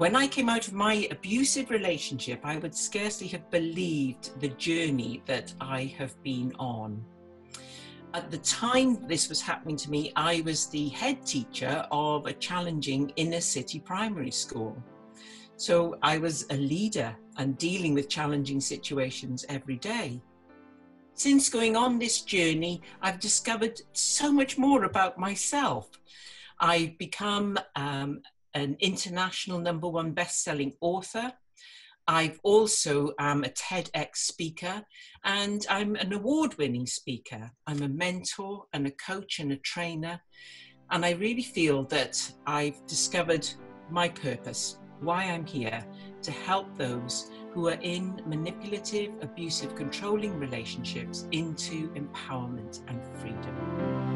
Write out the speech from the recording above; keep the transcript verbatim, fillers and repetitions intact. When I came out of my abusive relationship, I would scarcely have believed the journey that I have been on. At the time this was happening to me, I was the head teacher of a challenging inner city primary school. So I was a leader and dealing with challenging situations every day. Since going on this journey, I've discovered so much more about myself. I've become um, an international number one best-selling author. I've also am um, a TEDx speaker, and I'm an award-winning speaker. I'm a mentor and a coach and a trainer. And I really feel that I've discovered my purpose, why I'm here, to help those who are in manipulative, abusive, controlling relationships into empowerment and freedom.